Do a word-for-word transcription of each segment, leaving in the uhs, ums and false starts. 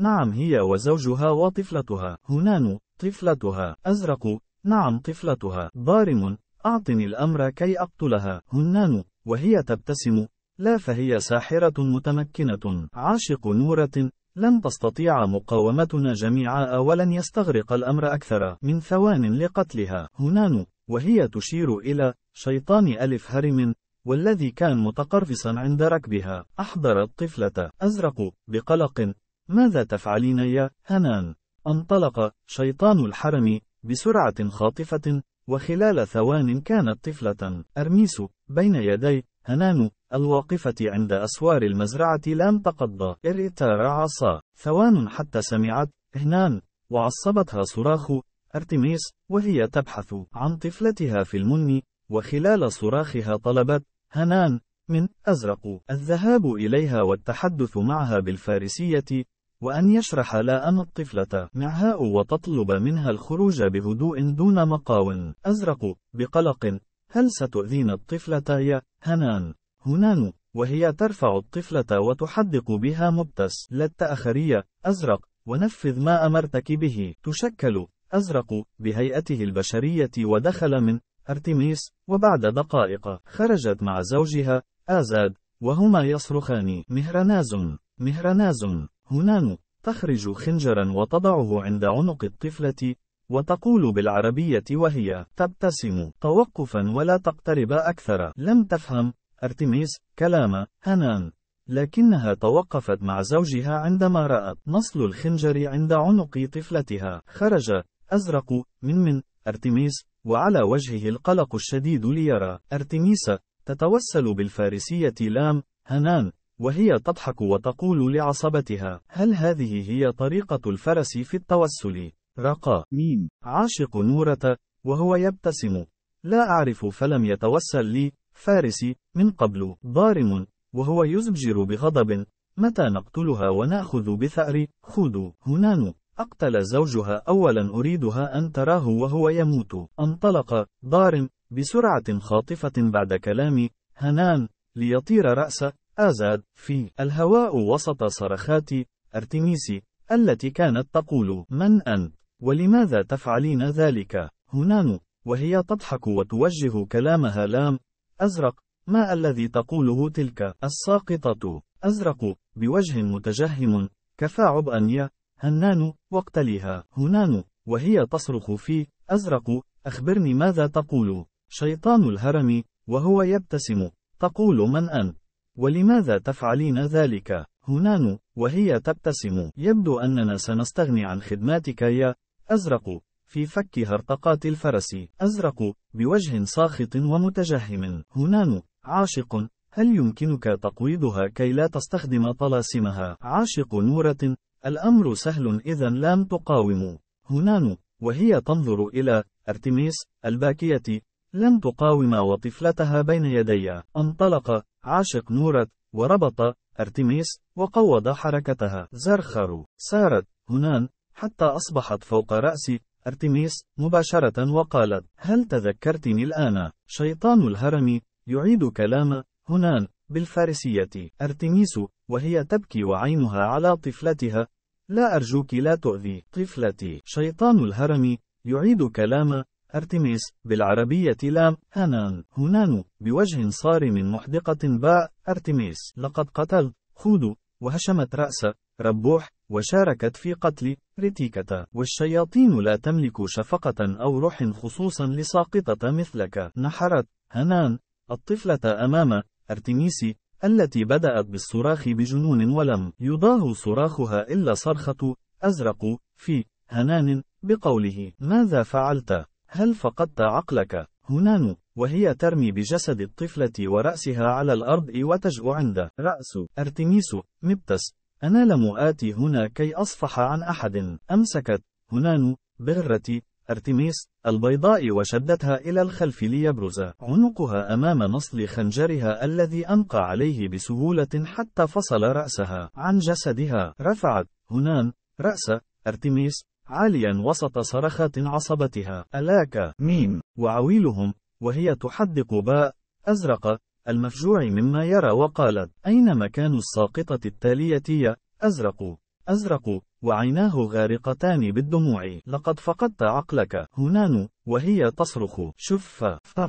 نعم هي وزوجها وطفلتها. هنان، طفلتها. أزرق، نعم طفلتها. ضارم، أعطني الأمر كي أقتلها. هنان، وهي تبتسم، لا فهي ساحرة متمكنة. عاشق نورة، لن تستطيع مقاومتنا جميعا ولن يستغرق الأمر أكثر من ثوان لقتلها. هنان، وهي تشير إلى شيطان ألف هرم، والذي كان متقرفصا عند ركبها. أحضر الطفلة. أزرق، بقلق، ماذا تفعلين يا هنان؟ انطلق شيطان الحرم بسرعة خاطفة، وخلال ثوان كانت طفلة. أرميس، بين يدي هنان الواقفة عند أسوار المزرعة لم تقض إرتار عصا. ثوان حتى سمعت هنان وعصبتها صراخ أرتميس وهي تبحث عن طفلتها في المن، وخلال صراخها طلبت هنان من أزرق الذهاب إليها والتحدث معها بالفارسية، وأن يشرح لها أن الطفلة معها وتطلب منها الخروج بهدوء دون مقاوم. أزرق بقلق، هل ستؤذين الطفلة يا هنان؟ هنان، وهي ترفع الطفلة وتحدق بها مبتس. لا تأخري أزرق ونفذ ما أمرتك به. تشكل أزرق بهيئته البشرية ودخل من أرتميس، وبعد دقائق خرجت مع زوجها آزاد وهما يصرخان مهرناز مهرناز. هنان تخرج خنجرا وتضعه عند عنق الطفلة وتقول بالعربية وهي تبتسم توقفا ولا تقترب أكثر. لم تفهم أرتميس كلام هنان، لكنها توقفت مع زوجها عندما رأت نصل الخنجر عند عنق طفلتها. خرج أزرق من من أرتميس وعلى وجهه القلق الشديد ليرى. أرتميس تتوسل بالفارسية لام هنان، وهي تضحك وتقول لعصبتها هل هذه هي طريقة الفرس في التوسل؟ رقا ميم. عاشق نورة، وهو يبتسم، لا أعرف فلم يتوسل لي فارسي من قبل. ضارم، وهو يزبجر بغضب، متى نقتلها ونأخذ بثأري؟ خذوا. هنان أقتل زوجها أولا، أريدها أن تراه وهو يموت. انطلق ضارم بسرعة خاطفة بعد كلام هنان ليطير رأس آزاد في الهواء وسط صرخات أرتميس التي كانت تقول من أنت ولماذا تفعلين ذلك؟ هنان، وهي تضحك وتوجه كلامها لام أزرق ما الذي تقوله تلك الساقطة؟ أزرق بوجه متجهم كفى عبئا يا هنان واقتليها. هنان، وهي تصرخ في أزرق أخبرني ماذا تقول؟ شيطان الهرم، وهو يبتسم، تقول من أنت ولماذا تفعلين ذلك؟ هنان، وهي تبتسم يبدو أننا سنستغني عن خدماتك يا أزرق. في فكها ارتقات الفرس. أزرق بوجه ساخط ومتجهم. هنان عاشق، هل يمكنك تقويضها كي لا تستخدم طلاسمها؟ عاشق نورة، الأمر سهل إذا لم تقاوم. هنان، وهي تنظر إلى أرتميس الباكية، لم تقاوم وطفلتها بين يدي. انطلق عاشق نورة وربط أرتميس وقوض حركتها. زرخر سارت هنان حتى أصبحت فوق رأس أرتميس مباشرة وقالت هل تذكرتني الآن؟ شيطان الهرم يعيد كلام هنان بالفارسية. أرتميس، وهي تبكي وعينها على طفلتها، لا أرجوك لا تؤذي طفلتي. شيطان الهرم يعيد كلام أرتميس بالعربية لام هنان. هنان بوجه صارم محدقة باء أرتميس لقد قتلت خود، وهشمت رأس ربوح وشاركت في قتل رتيكة. والشياطين لا تملك شفقة أو روح خصوصا لساقطة مثلك. نحرت هنان الطفلة أمام أرتميس التي بدأت بالصراخ بجنون، ولم يضاه صراخها إلا صرخة أزرق في هنان بقوله ماذا فعلت؟ هل فقدت عقلك؟ هنان، وهي ترمي بجسد الطفلة ورأسها على الأرض وتجأ عند رأس أرتميس. مبتس أنا لم آتي هنا كي أصفح عن أحد. أمسكت هنان بغرة أرتميس البيضاء وشدتها إلى الخلف ليبرز عنقها أمام نصل خنجرها الذي أنقى عليه بسهولة حتى فصل رأسها عن جسدها. رفعت هنان رأس أرتميس عاليا وسط صرخات عصبتها ألاك ميم وعويلهم، وهي تحدق باء أزرق المفجوع مما يرى وقالت أين مكان الساقطة التالية يا أزرق؟ أزرق، وعيناه غارقتان بالدموع. لقد فقدت عقلك. هنان، وهي تصرخ. شف،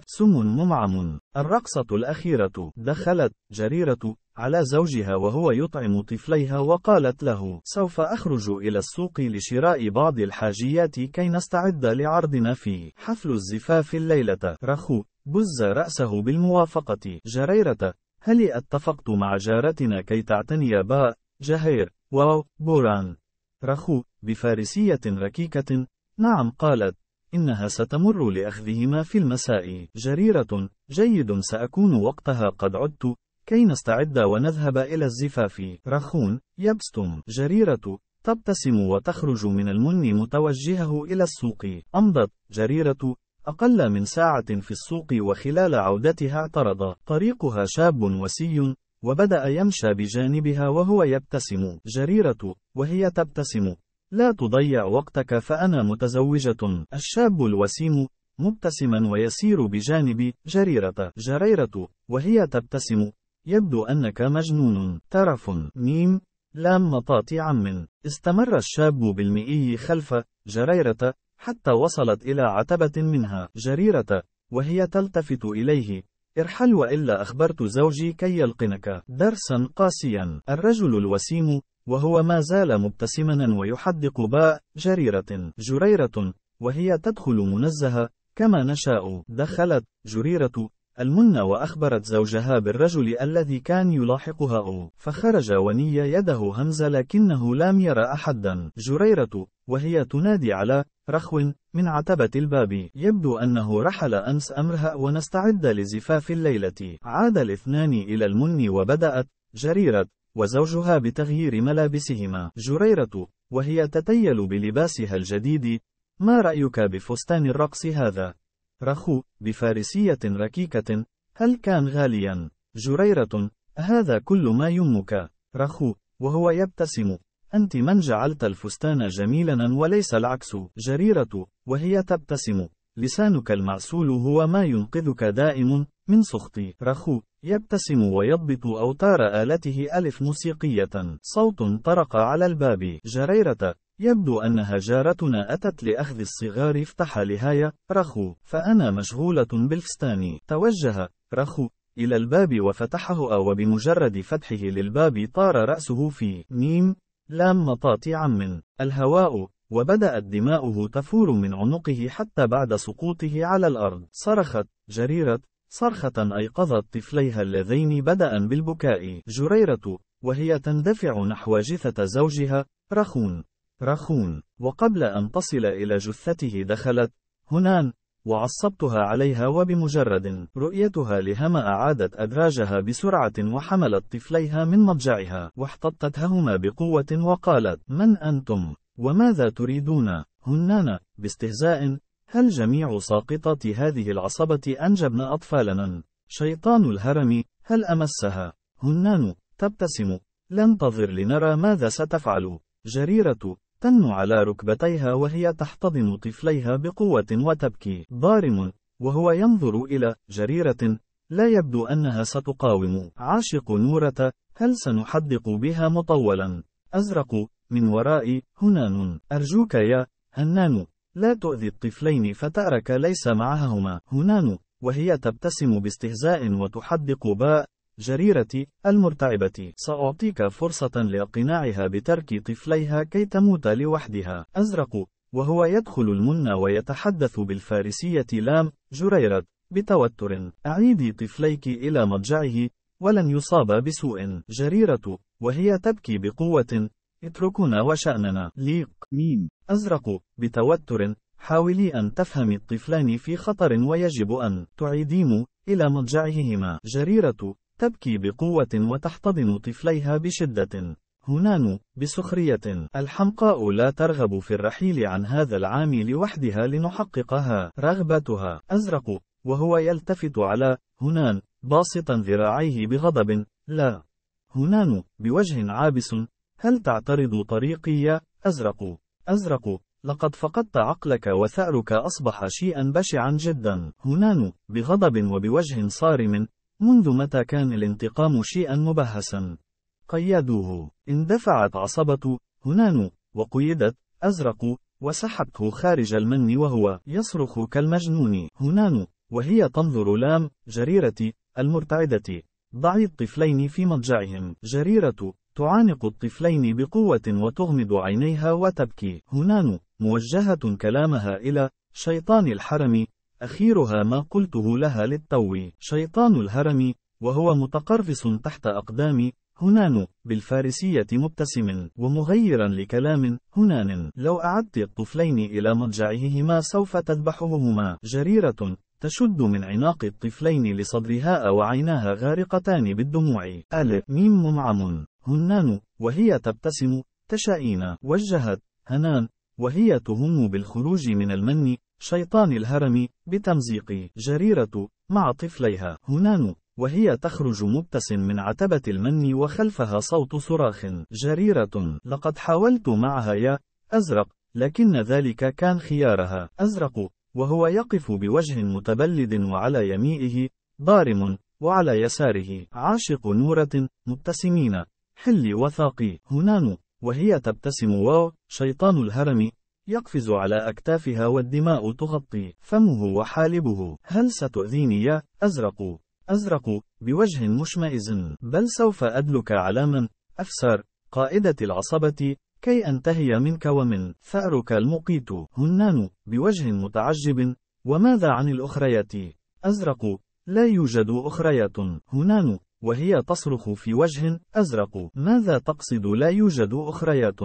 سم ممعم. الرقصة الأخيرة. دخلت جريرة على زوجها وهو يطعم طفليها وقالت له: سوف أخرج إلى السوق لشراء بعض الحاجيات كي نستعد لعرضنا في حفل الزفاف الليلة. رخو، بز رأسه بالموافقة. جريرة: هل اتفقت مع جارتنا كي تعتني باء؟ جهير: واو، بوران. رخو بفارسية ركيكة: نعم. قالت: إنها ستمر لأخذهما في المساء. جريرة: جيد، سأكون وقتها قد عدت كي نستعد ونذهب إلى الزفاف. رخون يبسم. جريرة تبتسم وتخرج من المن متوجهه إلى السوق. أمضت جريرة أقل من ساعة في السوق وخلال عودتها اعترض. طريقها شاب وسي وبدأ يمشى بجانبها وهو يبتسم. جريرة وهي تبتسم: لا تضيع وقتك فأنا متزوجة. الشاب الوسيم مبتسما ويسير بجانب جريرة. جريرة وهي تبتسم: يبدو أنك مجنون. ترف ميم لام مطاط عم. استمر الشاب بالمئي خلف جريرة حتى وصلت إلى عتبة منها. جريرة وهي تلتفت إليه: ارحل وإلا أخبرت زوجي كي يلقنك درسا قاسيا. الرجل الوسيم وهو ما زال مبتسما ويحدق باء جريرة. جريرة وهي تدخل منزهة كما نشاء. دخلت جريرة المن وأخبرت زوجها بالرجل الذي كان يلاحقها، فخرج وني يده همز لكنه لم يرى أحدا. جريرة وهي تنادي على رخو من عتبة الباب: يبدو أنه رحل أمس أمرها ونستعد لزفاف الليلة. عاد الاثنان إلى المن وبدأت جريرة وزوجها بتغيير ملابسهما. جريرة وهي تتيل بلباسها الجديد: ما رأيك بفستان الرقص هذا؟ رخو بفارسية ركيكة: هل كان غاليا؟ جريرة: هذا كل ما يمك. رخو وهو يبتسم: أنت من جعلت الفستان جميلا وليس العكس. جريرة وهي تبتسم: لسانك المعسول هو ما ينقذك دائم من سخطي. رخو يبتسم ويضبط أوتار آلته ألف موسيقية. صوت طرق على الباب. جريرة: يبدو أنها جارتنا أتت لأخذ الصغار. افتح لها يا رخو، فأنا مشغولة بالفستان. توجه رخو إلى الباب وفتحه، وبمجرد فتحه للباب طار رأسه في ميم لام مطاط عم الهواء، وبدأت دماؤه تفور من عنقه حتى بعد سقوطه على الأرض. صرخت جريرة صرخة أيقظت طفليها اللذين بدأا بالبكاء. جريرة وهي تندفع نحو جثة زوجها رخون. رخون وقبل أن تصل إلى جثته دخلت هنان وعصبتها عليها، وبمجرد رؤيتها لهما أعادت أدراجها بسرعة وحملت طفليها من مضجعها واحتضتهما بقوة وقالت: من أنتم وماذا تريدون؟ هنان باستهزاء: هل جميع ساقطات هذه العصبة أنجبن أطفالنا؟ شيطان الهرم هل أمسها؟ هنان تبتسم: لننتظر لنرى ماذا ستفعل. جريرة تن على ركبتيها وهي تحتضن طفليها بقوة وتبكي. ضارم وهو ينظر إلى جريرة، لا يبدو أنها ستقاوم. عاشق نورة هل سنحدق بها مطولا؟ أزرق من ورائي هنان. أرجوك يا هنان لا تؤذي الطفلين فتأرك ليس معهما. هنان وهي تبتسم باستهزاء وتحدق باء جريرة المرتعبة. سأعطيك فرصة لإقناعها بترك طفليها كي تموت لوحدها. أزرق وهو يدخل المنى ويتحدث بالفارسية لام جريرة بتوتر: أعيدي طفليك إلى مضجعه ولن يصاب بسوء. جريرة وهي تبكي بقوة: اتركنا وشأننا. ليق ميم أزرق بتوتر: حاولي أن تفهمي الطفلان في خطر ويجب أن تعيديم إلى مضجعهما. جريرة تبكي بقوة وتحتضن طفليها بشدة. هنان بسخرية: الحمقاء لا ترغب في الرحيل عن هذا العام لوحدها لنحققها رغبتها. أزرق وهو يلتفت على هنان باسطا ذراعيه بغضب: لا. هنان بوجه عابس: هل تعترض طريقي يا أزرق؟ أزرق لقد فقدت عقلك وثأرك أصبح شيئا بشعا جدا. هنان بغضب وبوجه صارم: منذ متى كان الانتقام شيئا مبهسا؟ قيدوه. اندفعت عصبة هنان، وقيدت، أزرق، وسحبته خارج المن وهو يصرخ كالمجنون. هنان، وهي تنظر لام، جريرتي، المرتعدة. ضعي الطفلين في مضجعهم. جريرة، تعانق الطفلين بقوة وتغمض عينيها وتبكي. هنان، موجهة كلامها إلى شيطان الحرم، أخيرها ما قلته لها للتو. شيطان الهرم، وهو متقرفص تحت أقدامي. هنان، بالفارسية مبتسم ومغيرا لكلام هنان. لو أعدت الطفلين إلى مضجعهما سوف تذبحهما. جريرة، تشد من عناق الطفلين لصدرها وعيناها غارقتان بالدموع. ألف ميم ممعم. هنان، وهي تبتسم، تشائين. وجهت، هنان، وهي تهم بالخروج من المن، شيطان الهرم، بتمزيق. جريرة، مع طفليها. هنان، وهي تخرج مبتسم من عتبة المن وخلفها صوت صراخ. جريرة، لقد حاولت معها يا أزرق، لكن ذلك كان خيارها. أزرق، وهو يقف بوجه متبلد وعلى يمينه ضارم، وعلى يساره عاشق نورة، مبتسمين. حل وثاقي. هنان، وهي تبتسم واو، شيطان الهرم، يقفز على أكتافها والدماء تغطي فمه وحالبه. هل ستؤذيني يا أزرق؟ أزرق، بوجه مشمئز، بل سوف أدلك على من أفسر قائدة العصبة، كي أنتهي منك ومن ثأرك المقيت. هنان، بوجه متعجب، وماذا عن الأخرية؟ أزرق، لا يوجد أخرية. هنان، وهي تصرخ في وجه أزرق، ماذا تقصد لا يوجد أخرية؟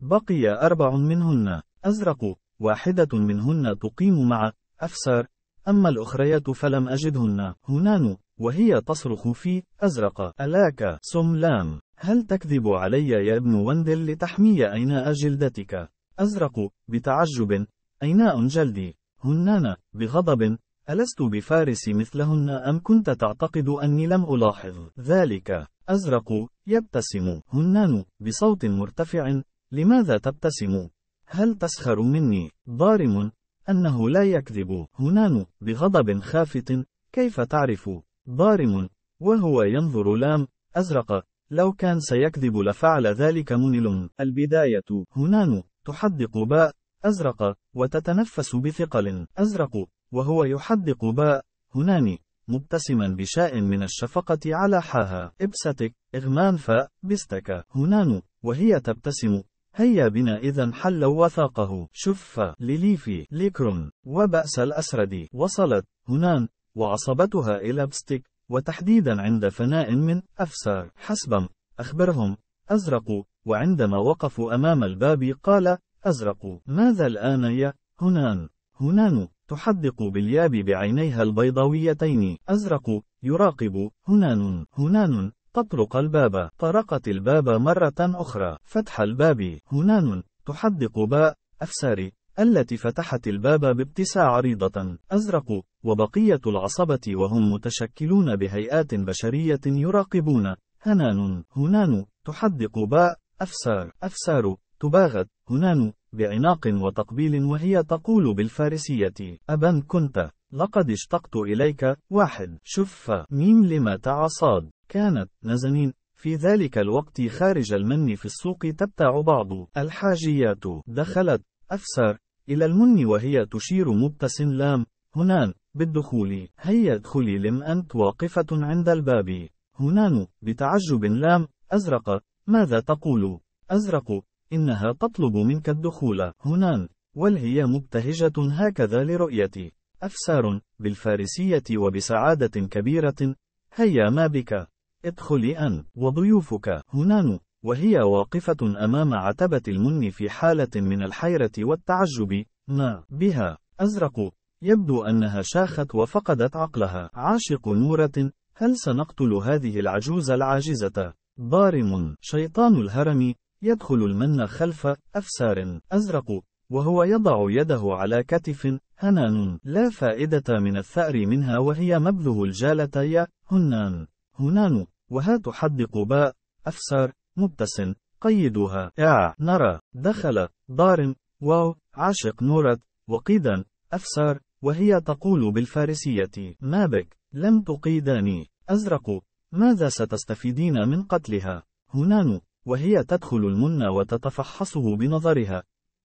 بقي أربع منهن. أزرق، واحدة منهن تقيم مع أفسر، أما الأخريات فلم أجدهن. هنان، وهي تصرخ في أزرق، ألاك سملام، هل تكذب علي يا ابن وندل لتحمي أيناء جلدتك؟ أزرق، بتعجب، أيناء جلدي؟ هنان، بغضب، ألست بفارس مثلهن أم كنت تعتقد أني لم ألاحظ ذلك؟ أزرق، يبتسم. هنان، بصوت مرتفع، لماذا تبتسم؟ هل تسخر مني؟ ضارم، أنه لا يكذب. هنان، بغضب خافت، كيف تعرف؟ ضارم، وهو ينظر لام أزرق، لو كان سيكذب لفعل ذلك منل. البداية. هنان، تحدق باء أزرق، وتتنفس بثقل. أزرق، وهو يحدق باء هنان، مبتسما بشاء من الشفقة على حاها. إبستك، إغمان فاء بستك. هنان، وهي تبتسم، هيا بنا إذا حلوا وثاقه. شف لليفي ليكرون، وبأس الأسرد. وصلت هنان وعصبتها إلى بستك، وتحديدا عند فناء من أفسار. حسبا، أخبرهم أزرق. وعندما وقفوا أمام الباب قال أزرق، ماذا الآن يا هنان؟ هنان، تحدق بالياب بعينيها البيضاويتين. أزرق، يراقب هنان. هنان، تطرق الباب. طرقت الباب مرة أخرى. فتح الباب. هنان، تحدق باء أفساري، التي فتحت الباب بابتسامة عريضة. أزرق، وبقية العصبة وهم متشكلون بهيئات بشرية يراقبون. هنان. هنان، تحدق باء أفسار. أفسار، تباغت هنان، بعناق وتقبيل، وهي تقول بالفارسية أبا كنت، لقد اشتقت إليك. واحد. شف ميم لما تعصاد. كانت نزنين في ذلك الوقت خارج المن في السوق تبتاع بعض الحاجيات. دخلت أفسر إلى المن وهي تشير مبتسم لام هنان بالدخول. هيا ادخلي، لم أنت واقفة عند الباب؟ هنان، بتعجب لام أزرق، ماذا تقول؟ أزرق، إنها تطلب منك الدخول. هنان، والهي مبتهجة هكذا لرؤيتي. أفسار، بالفارسية وبسعادة كبيرة، هيا ما بك، ادخلي أنت وضيوفك. هنان، وهي واقفة أمام عتبة المن في حالة من الحيرة والتعجب، ما بها؟ أزرق، يبدو أنها شاخت وفقدت عقلها. عاشق نورة، هل سنقتل هذه العجوز العاجزة؟ ضارم، شيطان الهرم، يدخل المن خلف أفسار. أزرق، وهو يضع يده على كتف هنان، لا فائدة من الثأر منها وهي مبذه الجالة يا هنان. هنان، وها تحدق باء أفسار، مبتسم، قيدوها. يا نرى. دخل ضارم واو عاشق نورت، وقيدا أفسار، وهي تقول بالفارسية ما بك، لم تقيداني. أزرق، ماذا ستستفيدين من قتلها؟ هنان، وهي تدخل المنى وتتفحصه بنظرها.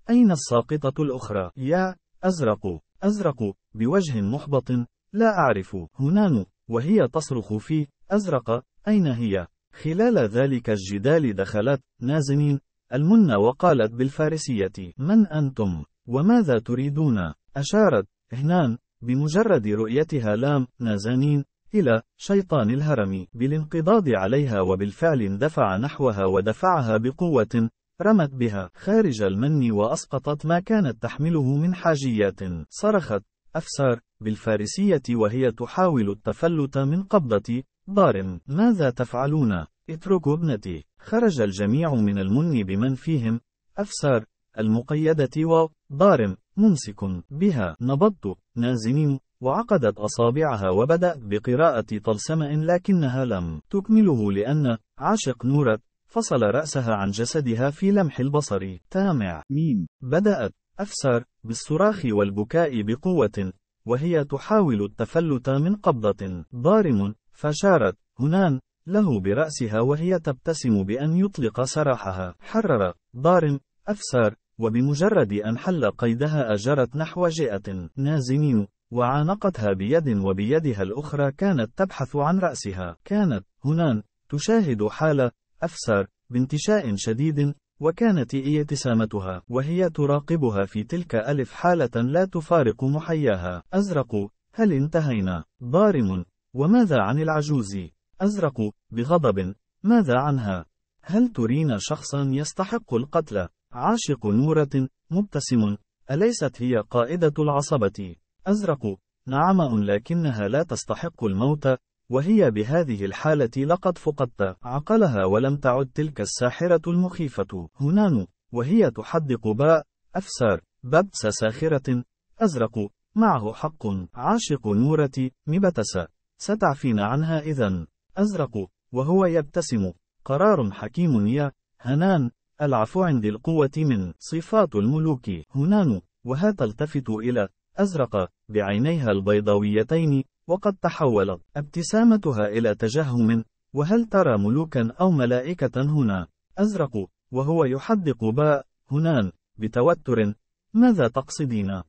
أين الساقطة الأخرى؟ يا أزرق، أزرق، بوجه محبط، لا أعرف. هنان، وهي تصرخ فيه، أزرق، أين هي؟ خلال ذلك الجدال دخلت نازنين المنى وقالت بالفارسية: من أنتم؟ وماذا تريدون؟ أشارت هنان بمجرد رؤيتها لام نازنين إلى شيطان الهرم بالانقضاض عليها، وبالفعل اندفع نحوها ودفعها بقوة رمت بها خارج المن وأسقطت ما كانت تحمله من حاجيات. صرخت أفسار بالفارسية وهي تحاول التفلت من قبضة ضارم: ماذا تفعلون؟ اتركوا ابنتي. خرج الجميع من المن بمن فيهم أفسار المقيدة وضارم ممسك بها. نبضت نازنين وعقدت أصابعها وبدأت بقراءة طلسمة لكنها لم تكمله لأن عاشق نورت فصل رأسها عن جسدها في لمح البصر. تامع ميم. بدأت أفسر بالصراخ والبكاء بقوة وهي تحاول التفلت من قبضة ضارم، فشارت هنان له برأسها وهي تبتسم بأن يطلق سراحها. حرر ضارم أفسر وبمجرد أن حل قيدها أجرت نحو جئة نازنين وعانقتها بيد، وبيدها الأخرى كانت تبحث عن رأسها. كانت هنان تشاهد حالة أفسر بانتشاء شديد وكانت ابتسامتها وهي تراقبها في تلك ألف حالة لا تفارق محياها. أزرق هل انتهينا؟ ضارم وماذا عن العجوز؟ أزرق بغضب ماذا عنها؟ هل ترين شخصا يستحق القتل؟ عاشق نورة مبتسم أليست هي قائدة العصبة؟ أزرق نعم لكنها لا تستحق الموت وهي بهذه الحالة لقد فقدت عقلها ولم تعد تلك الساحرة المخيفة. هنان وهي تحدق باء أفسار ببس ساخرة. أزرق معه حق. عاشق نورة مبتس ستعفين عنها إذن. أزرق وهو يبتسم قرار حكيم يا هنان. العفو عند القوة من صفات الملوك. هنان وها تلتفت إلى أزرق بعينيها البيضاويتين وقد تحولت ابتسامتها إلى تجهم. وهل ترى ملوكا أو ملائكة هنا؟ أزرق وهو يحدق باء هنان بتوتر. ماذا تقصدين؟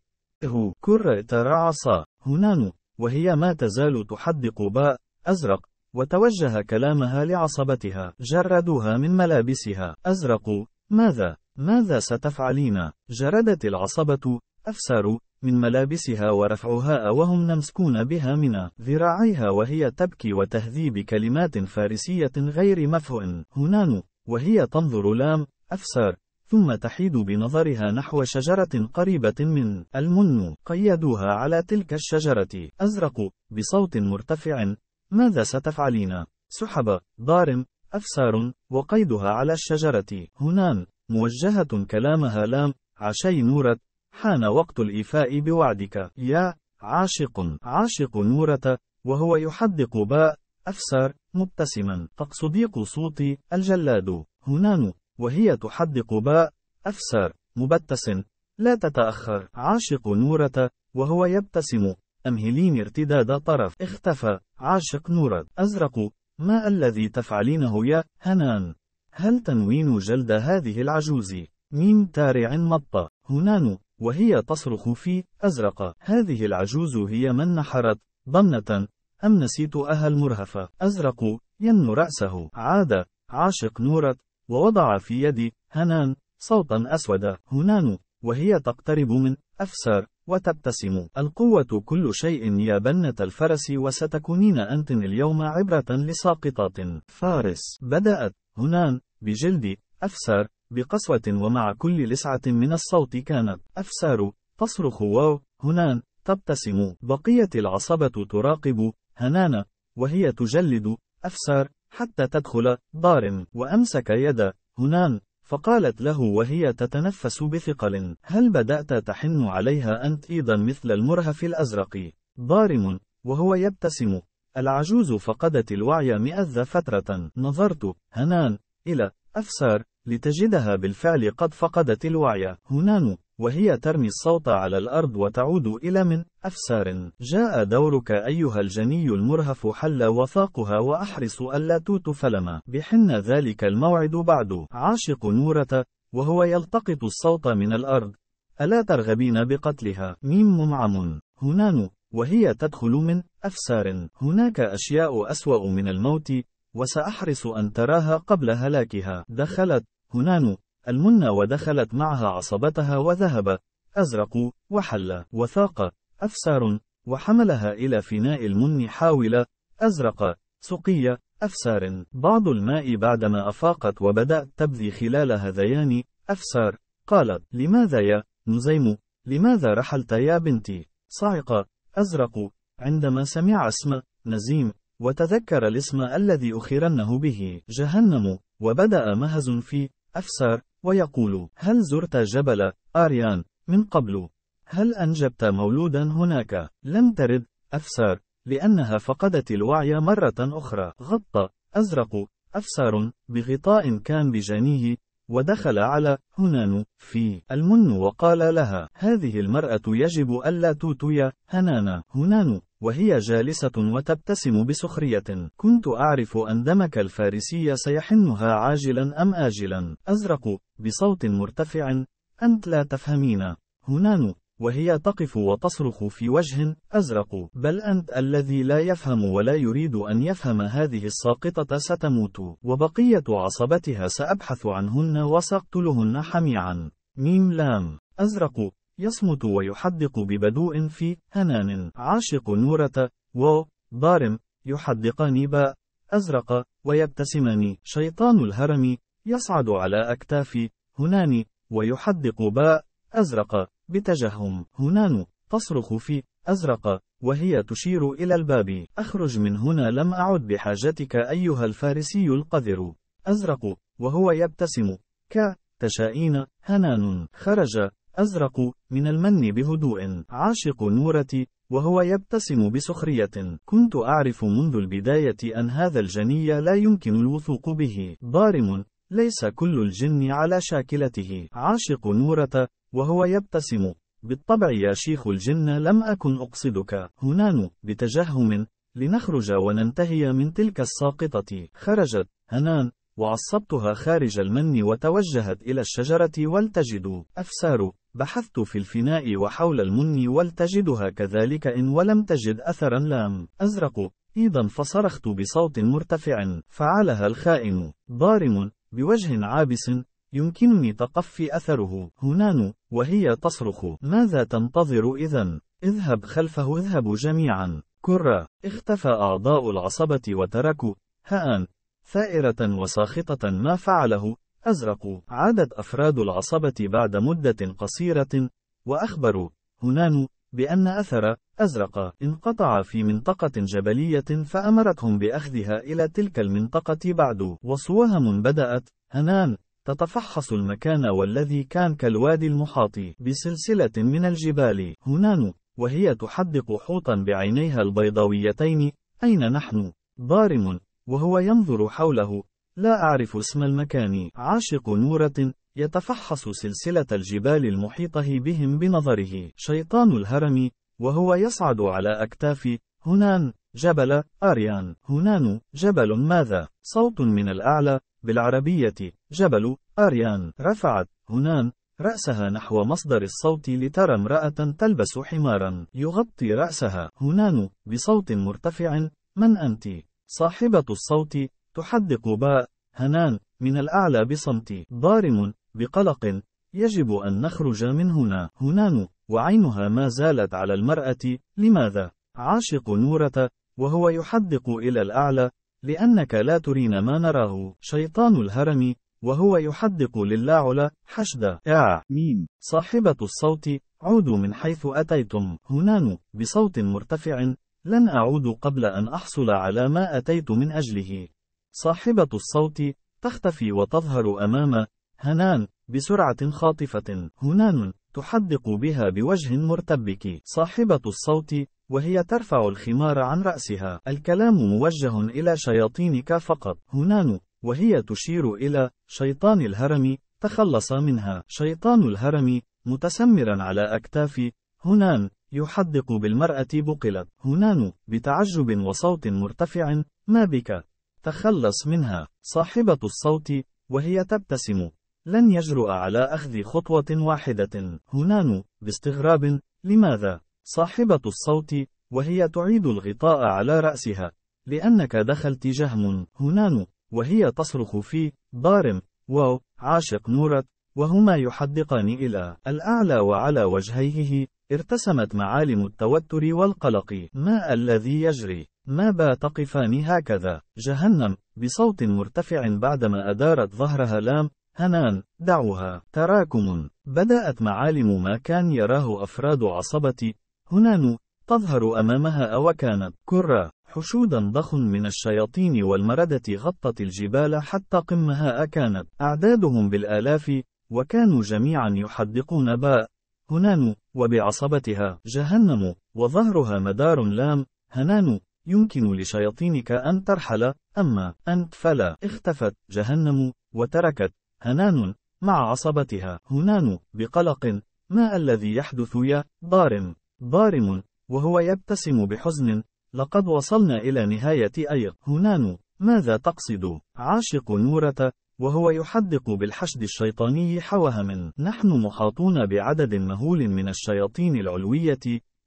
هو كر ترعص. هنان وهي ما تزال تحدق باء أزرق وتوجه كلامها لعصبتها. جردوها من ملابسها. أزرق ماذا؟ ماذا ستفعلين؟ جردت العصبة أفسر من ملابسها ورفعها وهم نمسكون بها من ذراعيها وهي تبكي وتهذي بكلمات فارسية غير مفهوم. هنان وهي تنظر لام أفسر ثم تحيد بنظرها نحو شجرة قريبة من المن. قيدوها على تلك الشجرة. أزرق بصوت مرتفع ماذا ستفعلين؟ سحب ضارم أفسار وقيدها على الشجرة. هنان موجهة كلامها لام عشي نورة حان وقت الإيفاء بوعدك يا عاشق. عاشق نورة وهو يحدق باء أفسر مبتسما. تقصديق صوتي الجلاد. هنان وهي تحدق باء أفسر مبتس لا تتأخر. عاشق نورة وهو يبتسم أمهلين ارتداد طرف. اختفى عاشق نورة. أزرق ما الذي تفعلينه يا هنان؟ هل تنوين جلد هذه العجوز؟ ميم تارع مطة. هنان وهي تصرخ في أزرق هذه العجوز هي من نحرت ضمنة أم نسيت أهل مرهفة. أزرق ين رأسه. عاد عاشق نورة ووضع في يد هنان صوتا أسود. هنان وهي تقترب من أفسر وتبتسم. القوة كل شيء يا بنة الفرس وستكونين أنت اليوم عبرة لساقطات فارس. بدأت هنان بجلد أفسر بقسوة ومع كل لسعة من الصوت كانت أفسار تصرخ واو هنان تبتسم. بقيت العصبة تراقب هنان وهي تجلد أفسار حتى تدخل ضارم وأمسك يد هنان فقالت له وهي تتنفس بثقل هل بدأت تحن عليها أنت أيضا مثل المرهف الأزرق؟ ضارم وهو يبتسم العجوز فقدت الوعي مئذ فترة. نظرت هنان إلى أفسار لتجدها بالفعل قد فقدت الوعي. هنان وهي ترمي الصوت على الأرض وتعود إلى من أفسار. جاء دورك أيها الجني المرهف، حل وثاقها وأحرص ألا تتفلم. بحن ذلك الموعد بعد. عاشق نورة وهو يلتقط الصوت من الأرض، ألا ترغبين بقتلها؟ ميم منعم. هنان وهي تدخل من أفسار. هناك أشياء أسوأ من الموت وسأحرص أن تراها قبل هلاكها. دخلت هنان المنى ودخلت معها عصبتها وذهب أزرق وحل. وثاق أفسار وحملها إلى فناء المن حاول أزرق سقي أفسار. بعض الماء بعدما أفاقت وبدأت تبذي خلال هذيان أفسار قالت: لماذا يا نزيم؟ لماذا رحلت يا بنتي؟ صعق أزرق عندما سمع اسم نزيم وتذكر الاسم الذي أخرنه به. جهنم وبدأ مهز في أفسار ويقول: هل زرت جبل آريان من قبل؟ هل أنجبت مولودا هناك؟ لم ترد أفسار لأنها فقدت الوعي مرة أخرى. غطى أزرق أفسار بغطاء كان بجانيه ودخل على هنان في المن وقال لها: هذه المرأة يجب ألا توتي هنانا. هنان وهي جالسة وتبتسم بسخرية: كنت أعرف أن دمك الفارسي سيحنها عاجلا أم آجلا. أزرق بصوت مرتفع: أنت لا تفهمين. هنان وهي تقف وتصرخ في وجه أزرق: بل أنت الذي لا يفهم ولا يريد أن يفهم. هذه الساقطة ستموت وبقية عصبتها سأبحث عنهن وسأقتلهن حميعا. ميم لام. أزرق يصمت ويحدق ببدوء في هنان. عاشق نورة و ضارم يحدقان باء أزرق ويبتسمان. شيطان الهرم يصعد على أكتاف هنان ويحدق باء أزرق بتجهم. هنان تصرخ في أزرق وهي تشير إلى الباب: أخرج من هنا، لم أعد بحاجتك أيها الفارسي القذر. أزرق وهو يبتسم: ك تشائين هنان. خرج أزرق من المن بهدوء. عاشق نورة وهو يبتسم بسخرية: كنت أعرف منذ البداية أن هذا الجني لا يمكن الوثوق به. ضارم: ليس كل الجن على شاكلته. عاشق نورة وهو يبتسم: بالطبع يا شيخ الجن، لم أكن أقصدك. هنان بتجهم: لنخرج وننتهي من تلك الساقطة. خرجت هنان وعصبتها خارج المن وتوجهت إلى الشجرة والتجد. أفسار: بحثت في الفناء وحول المن والتجدها كذلك إن ولم تجد أثرا. لام. أزرق أيضا فصرخت بصوت مرتفع: فعلها الخائن. ضارم بوجه عابس: يمكنني تقفي أثره. هنان وهي تصرخ: ماذا تنتظر إذن؟ اذهب خلفه، اذهبوا جميعا. كرة اختفى أعضاء العصبة وتركوا هاء ثائرة وساخطة ما فعله أزرق. عادت أفراد العصبة بعد مدة قصيرة وأخبروا هنان بأن أثر أزرق انقطع في منطقة جبلية فأمرتهم بأخذها إلى تلك المنطقة بعد. وصوهم بدأت هنان تتفحص المكان والذي كان كالوادي المحاط بسلسلة من الجبال. هنان وهي تحدق حوطا بعينيها البيضاويتين: أين نحن؟ ضارم وهو ينظر حوله: لا أعرف اسم المكان. عاشق نورة يتفحص سلسلة الجبال المحيطة بهم بنظره. شيطان الهرم وهو يصعد على أكتاف هنان: جبل آريان. هنان: جبل ماذا؟ صوت من الأعلى بالعربية: جبل آريان. رفعت هنان رأسها نحو مصدر الصوت لترى امرأة تلبس حمارا. يغطي رأسها هنان بصوت مرتفع: من أنت؟ صاحبة الصوت تحدق باء هنان من الأعلى بصمت. ضارم بقلق: يجب أن نخرج من هنا. هنان وعينها ما زالت على المرأة: لماذا؟ عاشق نورة وهو يحدق إلى الأعلى: لأنك لا ترين ما نراه. شيطان الهرم وهو يحدق للأعلى حشدة. اع. ميم. صاحبة الصوت: عودوا من حيث أتيتم. هنان بصوت مرتفع: لن أعود قبل أن أحصل على ما أتيت من أجله. صاحبة الصوت تختفي وتظهر أمام هنان بسرعة خاطفة. هنان تحدق بها بوجه مرتبك. صاحبة الصوت وهي ترفع الخمار عن رأسها: الكلام موجه إلى شياطينك فقط. هنان وهي تشير إلى شيطان الهرم: تخلص منها. شيطان الهرم متسمرا على أكتافي. هنان يحدق بالمرأة بقلت. هنان بتعجب وصوت مرتفع: ما بك؟ تخلص منها. صاحبة الصوت وهي تبتسم: لن يجرؤ على أخذ خطوة واحدة. هنان باستغراب: لماذا؟ صاحبة الصوت وهي تعيد الغطاء على رأسها: لأنك دخلت جهم. هنان وهي تصرخ في ضارم: واو، عاشق نورت. وهما يحدقان إلى الأعلى، وعلى وجهيه ارتسمت معالم التوتر والقلق. ما الذي يجري؟ ما باتقفان هكذا؟ جهنم بصوت مرتفع بعدما أدارت ظهرها. لام: هنان دعوها. تراكم. بدأت معالم ما كان يراه أفراد عصبة هنان تظهر أمامها. أو كانت كرة حشودا ضخم من الشياطين والمردة غطت الجبال حتى قمها. أكانت أعدادهم بالآلاف، وكانوا جميعا يحدقون باء هنان وبعصبتها جهنم، وظهرها مدار. لام: هنان يمكن لشياطينك أن ترحل، أما أنت فلا. اختفت جهنم وتركت هنان مع عصبتها. هنان بقلق: ما الذي يحدث يا ضارم؟ ضارم وهو يبتسم بحزن: لقد وصلنا إلى نهاية أيق. هنان: ماذا تقصد؟ عاشق نورة وهو يحدق بالحشد الشيطاني حوهم: نحن محاطون بعدد مهول من الشياطين العلوية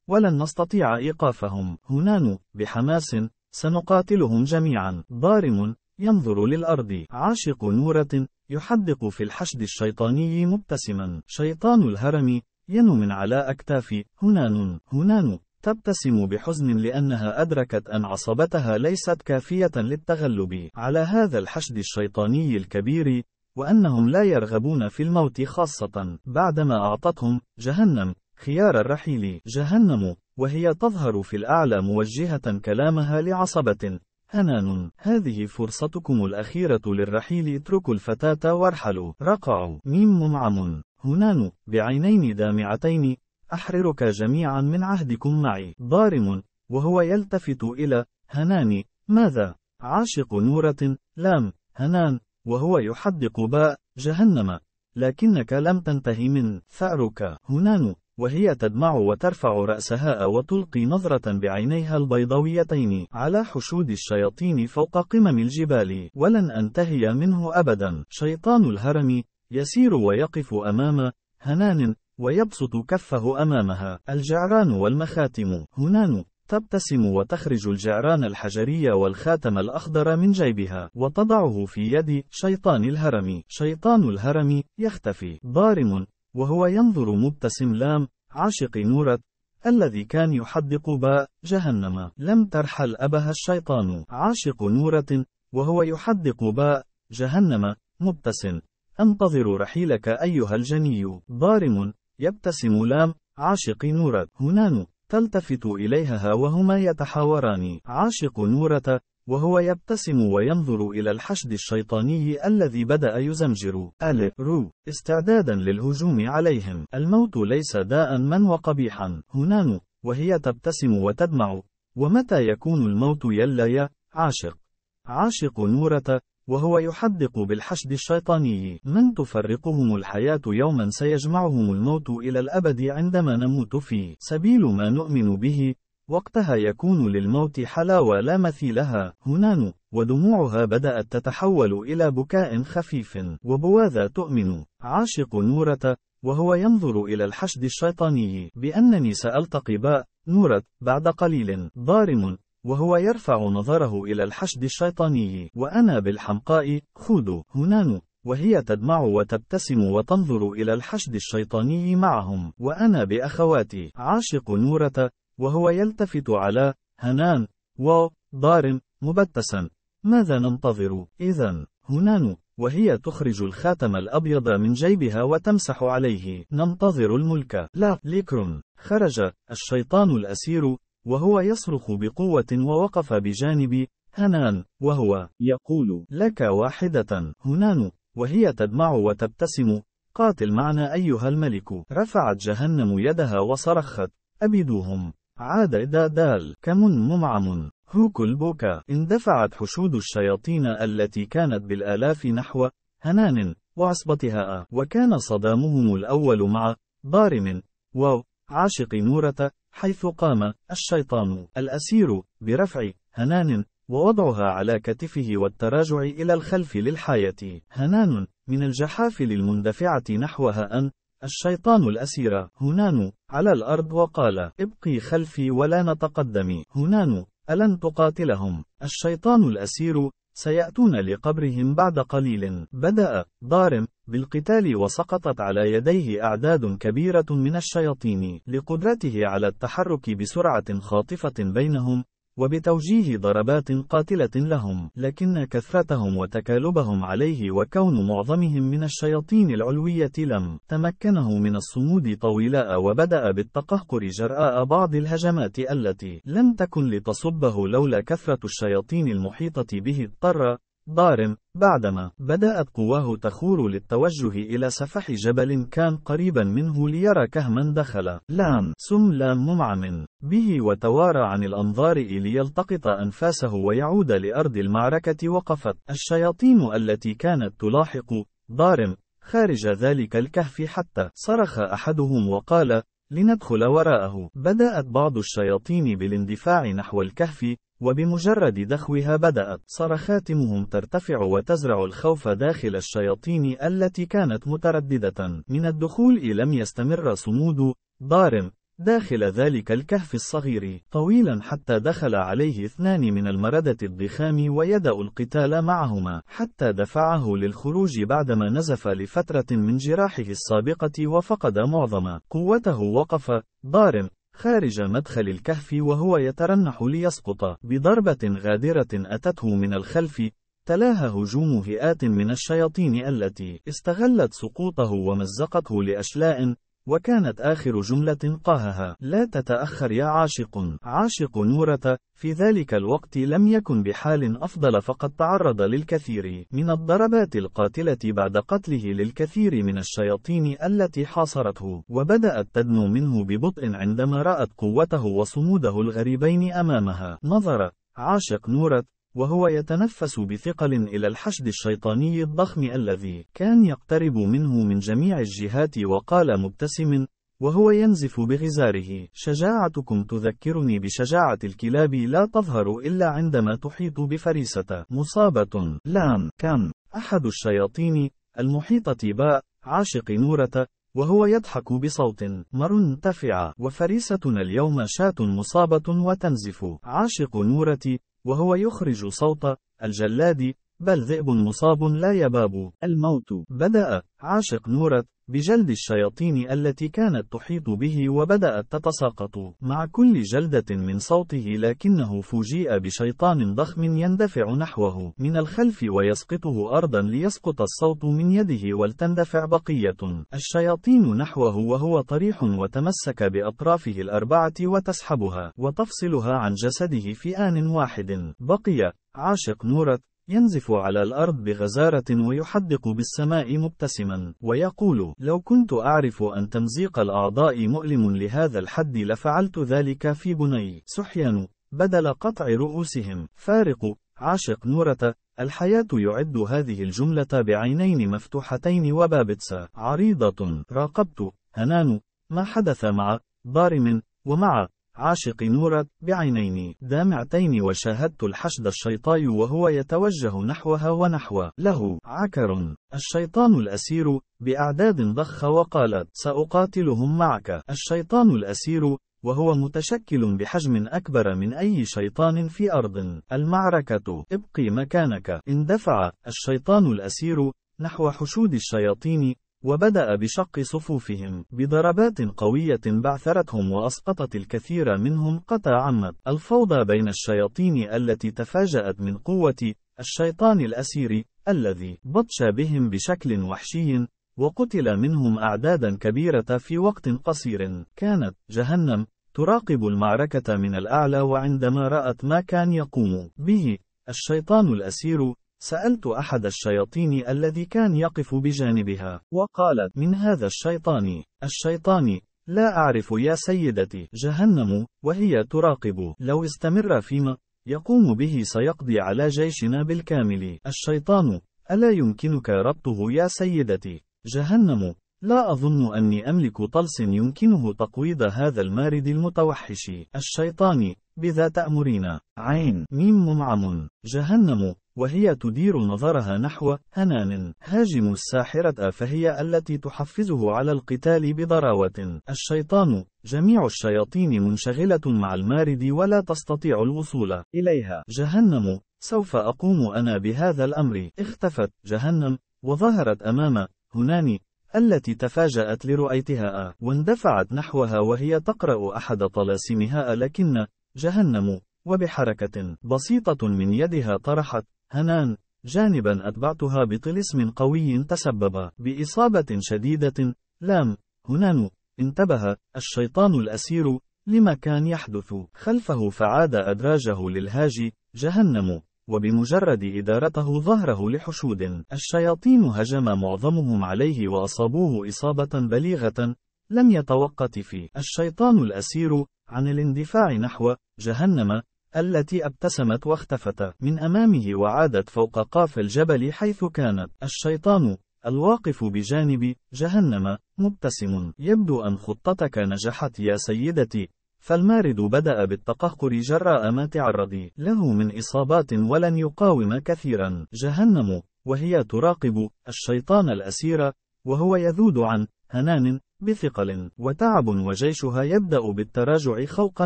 ولن نستطيع إيقافهم. هنان بحماس: سنقاتلهم جميعا. ضارم ينظر للأرض. عاشق نورة يحدق في الحشد الشيطاني مبتسما: شيطان الهرم ينم على أكتافي. هنان هنان تبتسم بحزن لأنها أدركت أن عصبتها ليست كافية للتغلب على هذا الحشد الشيطاني الكبير، وأنهم لا يرغبون في الموت، خاصة بعدما أعطتهم جهنم خيار الرحيل. جهنم وهي تظهر في الأعلى موجهة كلامها لعصبة: هنان، هذه فرصتكم الأخيرة للرحيل، اتركوا الفتاة وارحلوا. رقعوا. ميم معم. هنان بعينين دامعتين: أحررك جميعا من عهدكم معي. ضارم وهو يلتفت إلى هنان: ماذا؟ عاشق نورة. لام: هنان وهو يحدق باء جهنم: لكنك لم تنتهي من ثأرك. هنان وهي تدمع وترفع رأسها وتلقي نظرة بعينيها البيضاويتين على حشود الشياطين فوق قمم الجبال: ولن أنتهي منه أبدا. شيطان الهرم يسير ويقف أمام هنان ويبسط كفه أمامها. الجعران والمخاتم. هنان تبتسم وتخرج الجعران الحجري والخاتم الأخضر من جيبها وتضعه في يد شيطان الهرم. شيطان الهرم يختفي. ضارم وهو ينظر مبتسم. لام: عاشق نورة الذي كان يحدق باء جهنم: لم ترحل أبها الشيطان. عاشق نورة وهو يحدق باء جهنم مبتسم: أنتظر رحيلك أيها الجني. ضارم يبتسم. لام: عاشق نورة. هنان تلتفت إليها وهما يتحاوران. عاشق نورة وهو يبتسم وينظر إلى الحشد الشيطاني الذي بدأ يزمجر. ألف رو استعدادا للهجوم عليهم. الموت ليس داء من وقبيحا. هنان وهي تبتسم وتدمع: ومتى يكون الموت يلا يا عاشق؟ عاشق نورة وهو يحدق بالحشد الشيطاني: من تفرقهم الحياة يوما سيجمعهم الموت إلى الأبد. عندما نموت في سبيل ما نؤمن به، وقتها يكون للموت حلاوة لا مثيلها. هنان ودموعها بدأت تتحول إلى بكاء خفيف وبواذا تؤمن. عاشق نورة وهو ينظر إلى الحشد الشيطاني: بأنني سألتقي باء نورة بعد قليل. ضارم وهو يرفع نظره إلى الحشد الشيطاني: وأنا بالحمقاء خود. هنان وهي تدمع وتبتسم وتنظر إلى الحشد الشيطاني معهم: وأنا بأخواتي. عاشق نورة وهو يلتفت على هنان واو ضارم مبتسم: ماذا ننتظر إذن؟ هنان وهي تخرج الخاتم الأبيض من جيبها وتمسح عليه: ننتظر الملك. لا ليكرم. خرج الشيطان الأسير وهو يصرخ بقوة ووقف بجانب هنان وهو يقول: لك واحدة. هنان وهي تدمع وتبتسم: قاتل معنا أيها الملك. رفعت جهنم يدها وصرخت: أبدوهم. عاد دال كمن ممعم هوك البوكا. اندفعت حشود الشياطين التي كانت بالآلاف نحو هنان وعصبتها، وكان صدامهم الأول مع ضارم وعاشق نورة، حيث قام الشيطان الأسير برفع هنان ووضعها على كتفه والتراجع إلى الخلف للحاية. هنان من الجحافل المندفعة نحوها أن الشيطان الأسير هنان على الأرض وقال: ابقي خلفي ولا نتقدم. هنان: ألن تقاتلهم؟ الشيطان الأسير: سيأتون لقبرهم بعد قليل. بدأ ضارم بالقتال، وسقطت على يديه أعداد كبيرة من الشياطين لقدرته على التحرك بسرعة خاطفة بينهم وبتوجيه ضربات قاتلة لهم، لكن كثرتهم وتكالبهم عليه وكون معظمهم من الشياطين العلوية لم تمكنه من الصمود طويلاء، وبدأ بالتقهقر جراء بعض الهجمات التي لم تكن لتصبه لولا كثرة الشياطين المحيطة به. اضطر ضارم بعدما بدأت قواه تخور للتوجه إلى سفح جبل كان قريبا منه ليرى كهما دخل لام سم لام ممعم به وتوارى عن الأنظار ليلتقط أنفاسه ويعود لأرض المعركة. وقفت الشياطين التي كانت تلاحق ضارم خارج ذلك الكهف حتى صرخ أحدهم وقال: لندخل وراءه. بدأت بعض الشياطين بالاندفاع نحو الكهف، وبمجرد دخوها بدأت صرخاتهم ترتفع وتزرع الخوف داخل الشياطين التي كانت مترددة من الدخول. لم يستمر صمود ضارم داخل ذلك الكهف الصغير طويلا حتى دخل عليه اثنان من المردة الضخام ويدأ القتال معهما، حتى دفعه للخروج بعدما نزف لفترة من جراحه السابقة وفقد معظم قوته. وقف ضارم خارج مدخل الكهف وهو يترنح ليسقط بضربة غادرة أتته من الخلف، تلاها هجوم هئات من الشياطين التي استغلت سقوطه ومزقته لأشلاء، وكانت آخر جملة قاهها: لا تتأخر يا عاشق. عاشق نورة في ذلك الوقت لم يكن بحال أفضل، فقد تعرض للكثير من الضربات القاتلة بعد قتله للكثير من الشياطين التي حاصرته، وبدأت تدنو منه ببطء عندما رأت قوته وصموده الغريبين أمامها. نظر عاشق نورة وهو يتنفس بثقل إلى الحشد الشيطاني الضخم الذي كان يقترب منه من جميع الجهات، وقال مبتسم وهو ينزف بغزاره: شجاعتكم تذكرني بشجاعة الكلاب، لا تظهر إلا عندما تحيط بفريسة. مصابة لام كان أحد الشياطين المحيطة باء عاشق نورة وهو يضحك بصوت مرتفع: وفريستنا اليوم شاة مصابة وتنزف. عاشق نورة وهو يخرج صوت الجلاد: بل ذئب مصاب لا يباب الموت. بدأ عاشق نورة بجلد الشياطين التي كانت تحيط به، وبدأت تتساقط مع كل جلدة من صوته، لكنه فوجئ بشيطان ضخم يندفع نحوه من الخلف ويسقطه أرضا ليسقط الصوت من يده ولتندفع بقية الشياطين نحوه، وهو طريح وتمسك بأطرافه الأربعة وتسحبها وتفصلها عن جسده في آن واحد. بقي عاشق نورة ينزف على الأرض بغزارة ويحدق بالسماء مبتسما ويقول: لو كنت أعرف أن تمزيق الأعضاء مؤلم لهذا الحد لفعلت ذلك في بني سحيان بدل قطع رؤوسهم. فارق عاشق نورة الحياة يعد هذه الجملة بعينين مفتوحتين وبابتس عريضة. راقبت هنان ما حدث مع ضارم ومع عاشق نورة بعينين دامعتين، وشاهدت الحشد الشيطاني وهو يتوجه نحوها ونحو له عكر الشيطان الأسير بأعداد ضخة، وقالت: سأقاتلهم معك. الشيطان الأسير وهو متشكل بحجم أكبر من أي شيطان في أرض المعركة: ابقي مكانك. اندفع الشيطان الأسير نحو حشود الشياطين وبدأ بشق صفوفهم بضربات قوية بعثرتهم وأسقطت الكثير منهم. قطع عمت الفوضى بين الشياطين التي تفاجأت من قوة الشيطان الأسير الذي بطش بهم بشكل وحشي، وقتل منهم أعدادا كبيرة في وقت قصير. كانت جهنم تراقب المعركة من الأعلى، وعندما رأت ما كان يقوم به الشيطان الأسير سألت أحد الشياطين الذي كان يقف بجانبها وقالت: من هذا الشيطان؟ الشيطان: لا أعرف يا سيدتي. جهنم وهي تراقب: لو استمر فيما يقوم به سيقضي على جيشنا بالكامل. الشيطان: ألا يمكنك ربطه يا سيدتي؟ جهنم: لا أظن أني أملك طلس يمكنه تقويض هذا المارد المتوحش الشيطاني. بذا تأمرين. عين ميم معم. جهنم، وهي تدير نظرها نحو هنان، هاجم الساحرة فهي التي تحفزه على القتال بضراوة. الشيطان، جميع الشياطين منشغلة مع المارد ولا تستطيع الوصول إليها. جهنم، سوف أقوم أنا بهذا الأمر. اختفت جهنم وظهرت أمام هنان التي تفاجأت لرؤيتها واندفعت نحوها وهي تقرأ أحد طلاسمها، لكن جهنم وبحركة بسيطة من يدها طرحت هنان جانبا، أتبعتها بطلسم قوي تسبب بإصابة شديدة. لام هنان، انتبه الشيطان الأسير لما كان يحدث خلفه فعاد أدراجه للهاج جهنم، وبمجرد إدارته ظهره لحشود الشياطين هجم معظمهم عليه وأصابوه إصابة بليغة لم يتوقف الشيطان الأسير عن الاندفاع نحو جهنم التي ابتسمت واختفت من أمامه وعادت فوق قاف الجبل حيث كانت. الشيطان الواقف بجانب جهنم مبتسم، يبدو أن خطتك نجحت يا سيدتي. فالمارد بدأ بالتقهقر جراء ما تعرض له من إصابات ولن يقاوم كثيرا. جهنم وهي تراقب الشيطان الأسير وهو يذود عن هنان بثقل وتعب، وجيشها يبدأ بالتراجع خوفا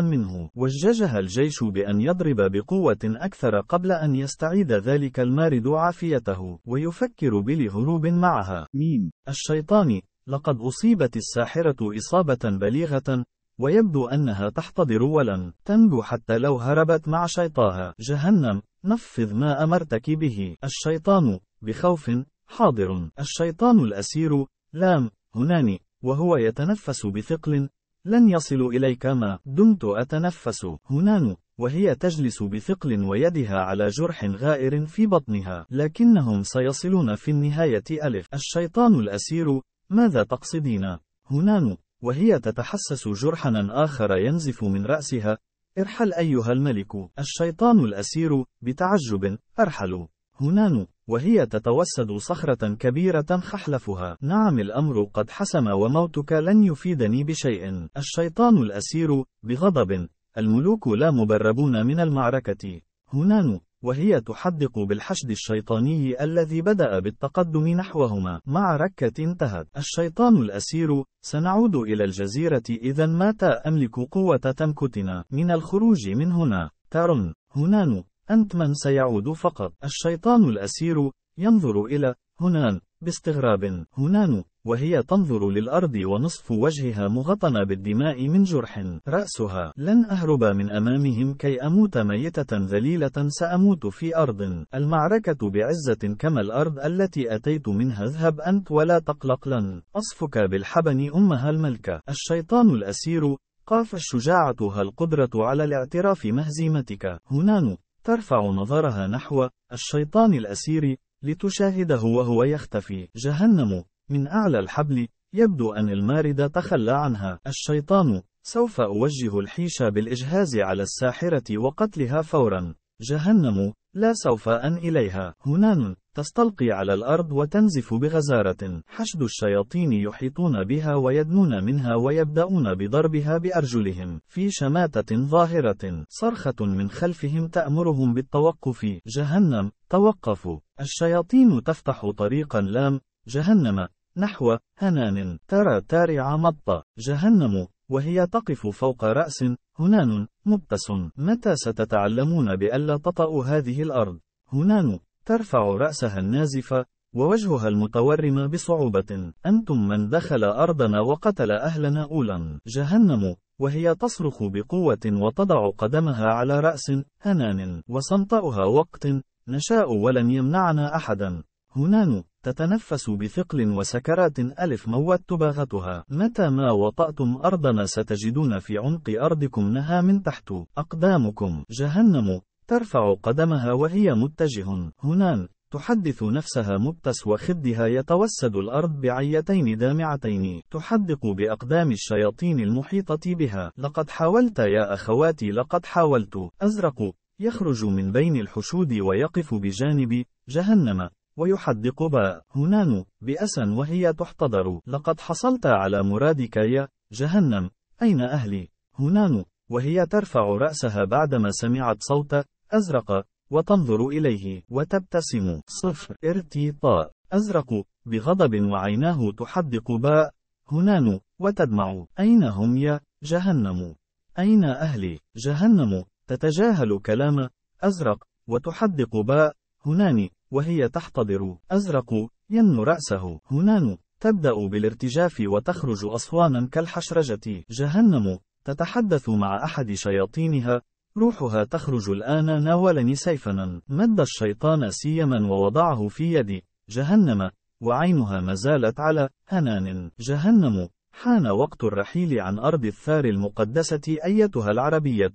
منه. وججها الجيش بأن يضرب بقوة أكثر قبل أن يستعيد ذلك المارد عافيته ويفكر بالهروب معها. ميم الشيطان، لقد أصيبت الساحرة إصابة بليغة ويبدو أنها تحتضر ولن تنجو حتى لو هربت مع شيطاها. جهنم، نفذ ما أمرتك به. الشيطان بخوف، حاضر. الشيطان الأسير لام هناني، وهو يتنفس بثقل، لن يصل إليك ما دمت أتنفس. هنان وهي تجلس بثقل ويدها على جرح غائر في بطنها، لكنهم سيصلون في النهاية. ألف الشيطان الأسير، ماذا تقصدين؟ هنان وهي تتحسس جرحا آخر ينزف من رأسها، ارحل أيها الملك. الشيطان الأسير بتعجب، أرحل. هنان وهي تتوسد صخرة كبيرة خحلفها، نعم الأمر قد حسم وموتك لن يفيدني بشيء. الشيطان الأسير بغضب، الملوك لا مبربون من المعركة. هنان وهي تحدق بالحشد الشيطاني الذي بدأ بالتقدم نحوهما مع ركة انتهت. الشيطان الأسير، سنعود إلى الجزيرة إذا متى أملك قوة تمكتنا من الخروج من هنا. ترن هنان، أنت من سيعود فقط. الشيطان الأسير ينظر إلى هنان باستغراب. هنان وهي تنظر للأرض ونصف وجهها مغطى بالدماء من جرح رأسها. لن أهرب من أمامهم كي أموت ميتة ذليلة، سأموت في أرض المعركة بعزة كما الأرض التي أتيت منها. اذهب أنت ولا تقلق، لن أصفك بالحبن أمها الملكة. الشيطان الأسير قاف، الشجاعة القدرة على الاعتراف مهزيمتك. هنان ترفع نظرها نحو الشيطان الأسير لتشاهده وهو يختفي. جهنم من أعلى الحبل، يبدو أن المارد تخلى عنها. الشيطان، سوف أوجه الحيش بالإجهاز على الساحرة وقتلها فورا. جهنم، لا سوف أن إليها. هنان تستلقي على الأرض وتنزف بغزارة، حشد الشياطين يحيطون بها ويدنون منها ويبدأون بضربها بأرجلهم في شماتة ظاهرة. صرخة من خلفهم تأمرهم بالتوقف. جهنم، توقفوا. الشياطين تفتح طريقا لام جهنم نحو هنان، ترى تارع مطة. جهنم وهي تقف فوق رأس هنان مبتسم، متى ستتعلمون بألا تطأوا هذه الأرض؟ هنان ترفع رأسها النازفة ووجهها المتورم بصعوبة، أنتم من دخل أرضنا وقتل أهلنا أولا. جهنم وهي تصرخ بقوة وتضع قدمها على رأس هنان وصمتها وقت نشاء ولن يمنعنا أحدا. هنان تتنفس بثقل وسكرات. ألف موت باغتها، متى ما وطأتم أرضنا ستجدون في عمق أرضكم نها من تحت أقدامكم. جهنم ترفع قدمها وهي متجه. هنان تحدث نفسها مبتس وخدها يتوسد الأرض بعيتين دامعتين، تحدق بأقدام الشياطين المحيطة بها. لقد حاولت يا أخواتي، لقد حاولت. أزرق يخرج من بين الحشود ويقف بجانب جهنم، ويحدق باهنان بأسا وهي تحتضر. لقد حصلت على مرادك يا جهنم، أين أهلي؟ هنان وهي ترفع رأسها بعدما سمعت صوت أزرق وتنظر إليه وتبتسم. صفر ارتطاء أزرق بغضب وعيناه تحدق باء هنان وتدمع. أين هم يا جهنم؟ أين أهلي؟ جهنم تتجاهل كلام أزرق وتحدق باء هنان وهي تحتضر. أزرق ين رأسه. هنان تبدأ بالارتجاف وتخرج أصوانا كالحشرجة. جهنم تتحدث مع أحد شياطينها. روحها تخرج الآن، ناولني سيفنا. مد الشيطان سيما ووضعه في يدي جهنم وعينها ما زالت على هنان. جهنم حان وقت الرحيل عن أرض الثار المقدسة أيتها العربية.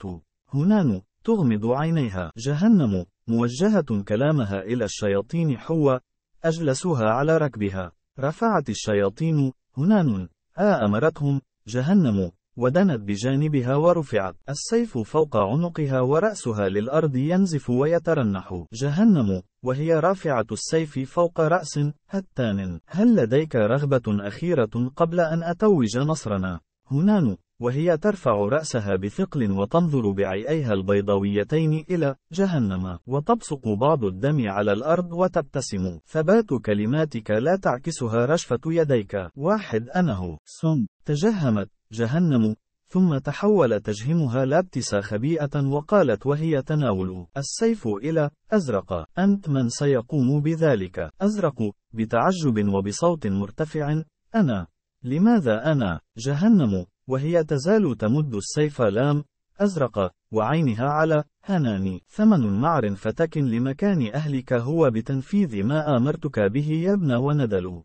هنان تغمض عينيها. جهنم موجهة كلامها إلى الشياطين حو أجلسوها على ركبها. رفعت الشياطين هنان آمرتهم جهنم ودنت بجانبها ورفعت السيف فوق عنقها ورأسها للأرض ينزف ويترنح. جهنم وهي رافعة السيف فوق رأس هتان. هل لديك رغبة أخيرة قبل أن أتوج نصرنا؟ هنان وهي ترفع رأسها بثقل وتنظر بعينيها البيضاويتين إلى جهنم وتبصق بعض الدم على الأرض وتبتسم. ثبات كلماتك لا تعكسها رشفة يديك. واحد أنه سم. تجهمت جهنم ثم تحول تجهمها لابتس خبيئة وقالت وهي تناول السيف إلى أزرق. أنت من سيقوم بذلك؟ أزرق بتعجب وبصوت مرتفع. أنا. لماذا أنا؟ جهنم وهي تزال تمد السيف لام أزرق وعينها على هنان. ثمن معر فتك لمكان أهلك هو بتنفيذ ما آمرتك به يا ابن وندل.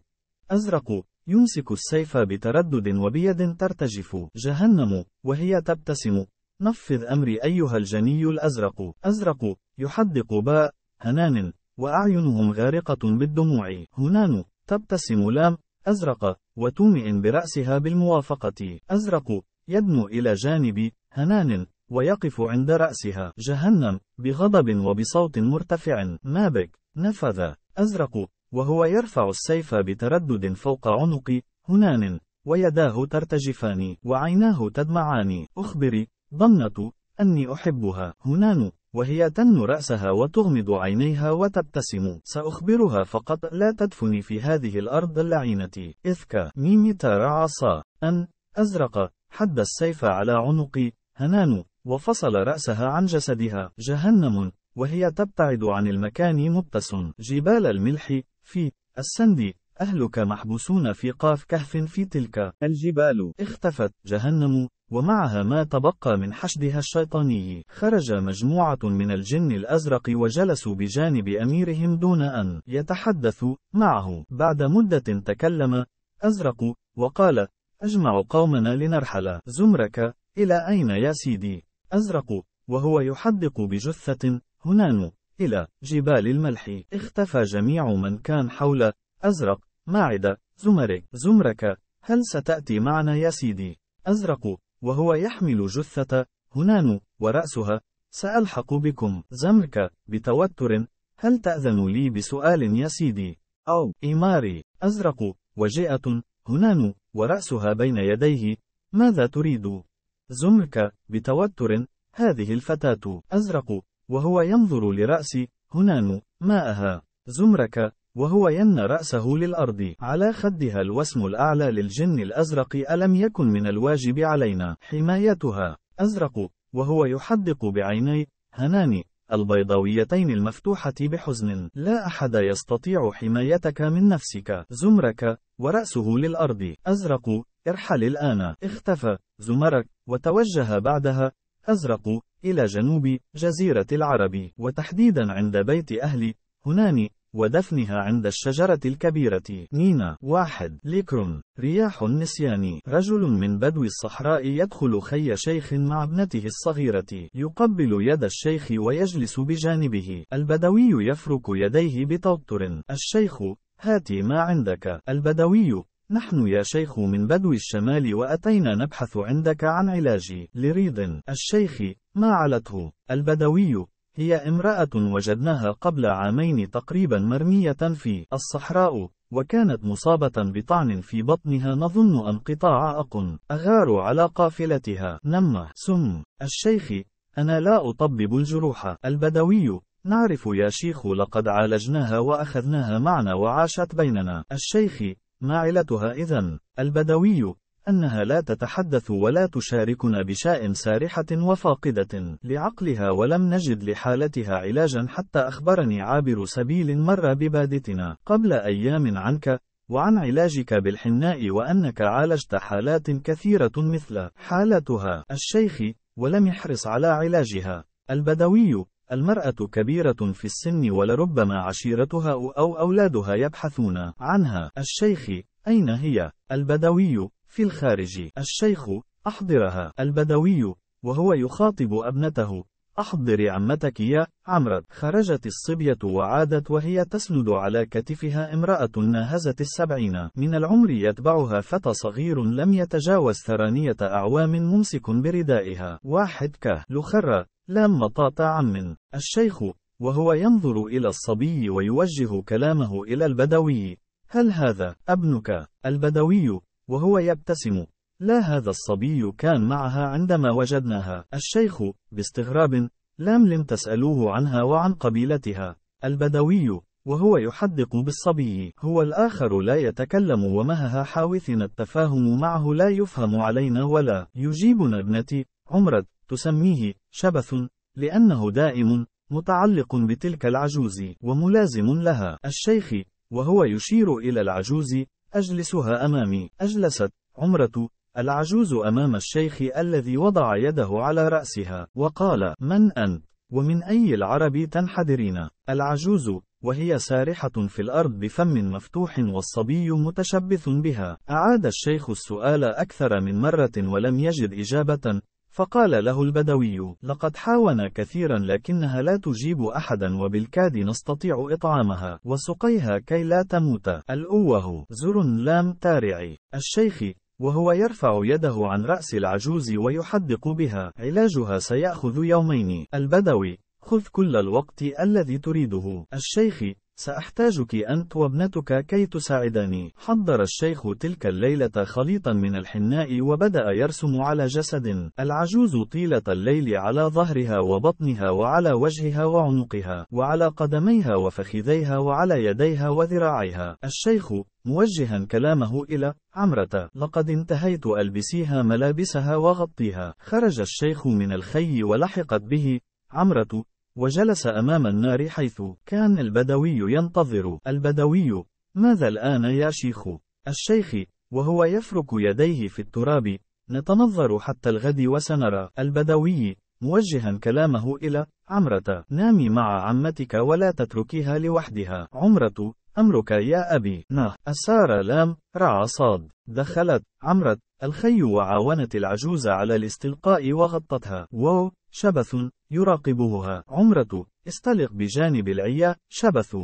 أزرق يمسك السيف بتردد وبيد ترتجف. جهنم وهي تبتسم. نفذ أمري أيها الجني الأزرق. أزرق يحدق باء هنان وأعينهم غارقة بالدموع. هنان تبتسم لام أزرق وتومئ برأسها بالموافقة. أزرق يدنو إلى جانب هنان ويقف عند رأسها. جهنم بغضب وبصوت مرتفع. ما بك؟ نفذ. أزرق وهو يرفع السيف بتردد فوق عنق هنان ويداه ترتجفان وعيناه تدمعان. أخبري ضمنة أني أحبها. هنان وهي تن رأسها وتغمض عينيها وتبتسم. سأخبرها فقط لا تدفني في هذه الأرض اللعينة. إذك ميم ترعصا. أن أزرق حد السيف على عنق هنان وفصل رأسها عن جسدها. جهنم وهي تبتعد عن المكان مبتسم. جبال الملح في السند أهلك محبوسون في قاف كهف في تلك الجبال. اختفت جهنم ومعها ما تبقى من حشدها الشيطاني. خرج مجموعة من الجن الأزرق وجلسوا بجانب أميرهم دون أن يتحدثوا معه. بعد مدة تكلم أزرق وقال أجمع قومنا لنرحل. زمرك إلى أين يا سيدي؟ أزرق وهو يحدق بجثة هنان إلى جبال الملح. اختفى جميع من كان حول أزرق ما عدا زمرك. زمرك هل ستأتي معنا يا سيدي؟ أزرق وهو يحمل جثة هنان ورأسها. سألحق بكم. زمرك بتوتر هل تأذن لي بسؤال يا سيدي؟ أو إماري. أزرق وجئة هنان ورأسها بين يديه. ماذا تريد؟ زمرك بتوتر هذه الفتاة. أزرق وهو ينظر لرأس هنان ماءها. زمرك وهو ين رأسه للأرض. على خدها الوسم الأعلى للجن الأزرق. ألم يكن من الواجب علينا حمايتها؟ أزرق وهو يحدق بعيني هنان البيضاويتين المفتوحة بحزن. لا أحد يستطيع حمايتك من نفسك. زمرك ورأسه للأرض. أزرق ارحل الآن. اختفى زمرك وتوجه بعدها أزرق إلى جنوب جزيرة العرب وتحديدا عند بيت أهل هنان ودفنها عند الشجرة الكبيرة. نينا. واحد. ليكرون. رياح النسيان. رجل من بدوي الصحراء يدخل خي شيخ مع ابنته الصغيرة. يقبل يد الشيخ ويجلس بجانبه. البدوي يفرك يديه بتوتر. الشيخ هاتي ما عندك. البدوي نحن يا شيخ من بدوي الشمال وأتينا نبحث عندك عن علاج لريض. الشيخ ما علته. البدوي هي امرأة وجدناها قبل عامين تقريبا مرمية في الصحراء، وكانت مصابة بطعن في بطنها نظن انقطاع أقن. أغاروا على قافلتها. نمّة. سم. الشيخ: أنا لا أطبب الجروح. البدوي: نعرف يا شيخ، لقد عالجناها وأخذناها معنا وعاشت بيننا. الشيخ: ما علتها إذن؟ البدوي: أنها لا تتحدث ولا تشاركنا بشيء، سارحة وفاقدة لعقلها، ولم نجد لحالتها علاجا حتى أخبرني عابر سبيل مر ببادتنا قبل أيام عنك وعن علاجك بالحناء، وأنك عالجت حالات كثيرة مثل حالتها. الشيخ: ولم يحرص على علاجها. البدوي: المرأة كبيرة في السن ولربما عشيرتها أو أولادها يبحثون عنها. الشيخ: أين هي؟ البدوي: في الخارج. الشيخ: أحضرها. البدوي وهو يخاطب ابنته: أحضري عمتك يا عمرة. خرجت الصبية وعادت وهي تسند على كتفها امرأة ناهزت السبعين من العمر، يتبعها فتى صغير لم يتجاوز ثمانية أعوام ممسك بردائها. واحد ك لخرة لام مطاط عم. الشيخ وهو ينظر إلى الصبي ويوجه كلامه إلى البدوي: هل هذا ابنك؟ البدوي وهو يبتسم: لا، هذا الصبي كان معها عندما وجدناها. الشيخ باستغراب: لم لم تسألوه عنها وعن قبيلتها؟ البدوي وهو يحدق بالصبي. هو الآخر لا يتكلم ومهها حاوثنا التفاهم معه، لا يفهم علينا ولا يجيبنا. ابنتي عمرة تسميه شبث لأنه دائم متعلق بتلك العجوز وملازم لها. الشيخ وهو يشير إلى العجوز: أجلسها أمامي. أجلست عمرة العجوز أمام الشيخ الذي وضع يده على رأسها وقال: من أنت؟ ومن أي العرب تنحدرين؟ العجوز وهي سارحة في الأرض بفم مفتوح والصبي متشبث بها. أعاد الشيخ السؤال أكثر من مرة ولم يجد إجابة، فقال له البدوي: لقد حاولنا كثيرا لكنها لا تجيب أحدا، وبالكاد نستطيع إطعامها وسقيها كي لا تموت. الأوه زر لام تارعي. الشيخ وهو يرفع يده عن رأس العجوز ويحدق بها: علاجها سيأخذ يومين. البدوي: خذ كل الوقت الذي تريده. الشيخ: سأحتاجك أنت وابنتك كي تساعداني. حضر الشيخ تلك الليلة خليطا من الحناء وبدأ يرسم على جسد العجوز طيلة الليل، على ظهرها وبطنها وعلى وجهها وعنقها وعلى قدميها وفخذيها وعلى يديها وذراعيها. الشيخ موجها كلامه إلى عمرة: لقد انتهيت، ألبسيها ملابسها وغطيها. خرج الشيخ من الخي ولحقت به عمرة وجلس أمام النار حيث كان البدوي ينتظر. البدوي: ماذا الآن يا شيخ؟ الشيخ وهو يفرك يديه في التراب: نتنظر حتى الغد وسنرى. البدوي موجها كلامه إلى عمرة: نامي مع عمتك ولا تتركيها لوحدها. عمرة: أمرك يا أبي. نه أسار لام رعى صاد. دخلت عمرة الخي وعاونت العجوز على الاستلقاء وغطتها. وو شبث يراقبها. عمرة: استلق بجانب العيا شبث،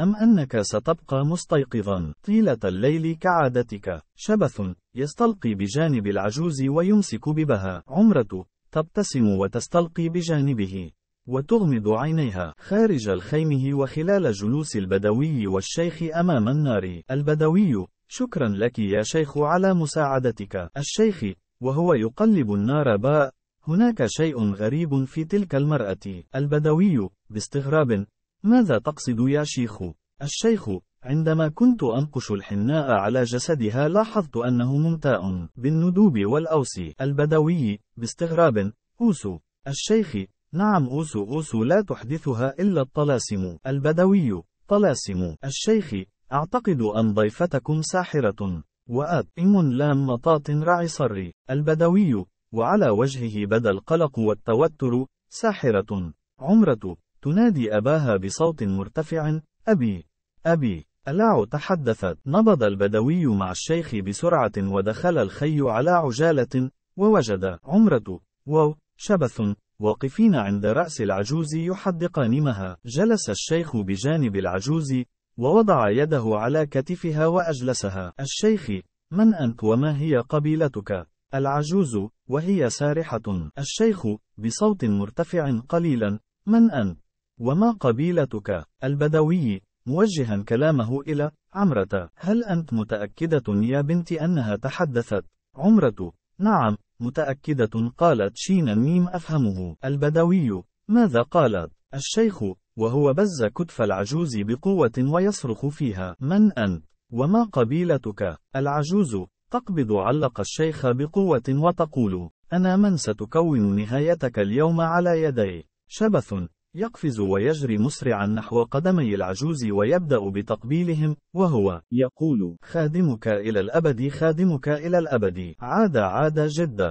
أم أنك ستبقى مستيقظا طيلة الليل كعادتك؟ شبث يستلقي بجانب العجوز ويمسك ببها. عمرة تبتسم وتستلقي بجانبه وتغمض عينيها. خارج الخيمه وخلال جلوس البدوي والشيخ أمام النار: البدوي: شكرا لك يا شيخ على مساعدتك. الشيخ وهو يقلب النار: باء، هناك شيء غريب في تلك المرأة. البدوي باستغراب: ماذا تقصد يا شيخ؟ الشيخ: عندما كنت أنقش الحناء على جسدها لاحظت أنه ممتاء بالندوب والأوس. البدوي باستغراب: أوس؟ الشيخ: نعم، أوس أوس لا تحدثها إلا الطلاسم. البدوي: طلاسم؟ الشيخ: أعتقد أن ضيفتكم ساحرة. وآت إم لام مطاط رعي صري. البدوي وعلى وجهه بدا القلق والتوتر: ساحرة. عمرة تنادي أباها بصوت مرتفع: أبي أبي. ألاع تحدثت. نبض البدوي مع الشيخ بسرعة ودخل الخي على عجالة ووجد عمرة وو شبث واقفين عند رأس العجوز يحدقان مها. جلس الشيخ بجانب العجوز ووضع يده على كتفها وأجلسها. الشيخ: من أنت وما هي قبيلتك؟ العجوز: وهي سارحة. الشيخ بصوت مرتفع قليلا: من أنت؟ وما قبيلتك؟ البدوي، موجها كلامه إلى عمرة، هل أنت متأكدة يا بنت أنها تحدثت؟ عمرة، نعم، متأكدة، قالت شينا ميم أفهمه. البدوي، ماذا قالت؟ الشيخ، وهو بز كتف العجوز بقوة ويصرخ فيها، من أنت؟ وما قبيلتك؟ العجوز، تقبض علق الشيخ بقوة وتقول، أنا من ستكون نهايتك اليوم على يدي. شبث، يقفز ويجري مسرعا نحو قدمي العجوز ويبدأ بتقبيلهم، وهو يقول، خادمك إلى الأبد، خادمك إلى الأبد. عاد عاد جدا،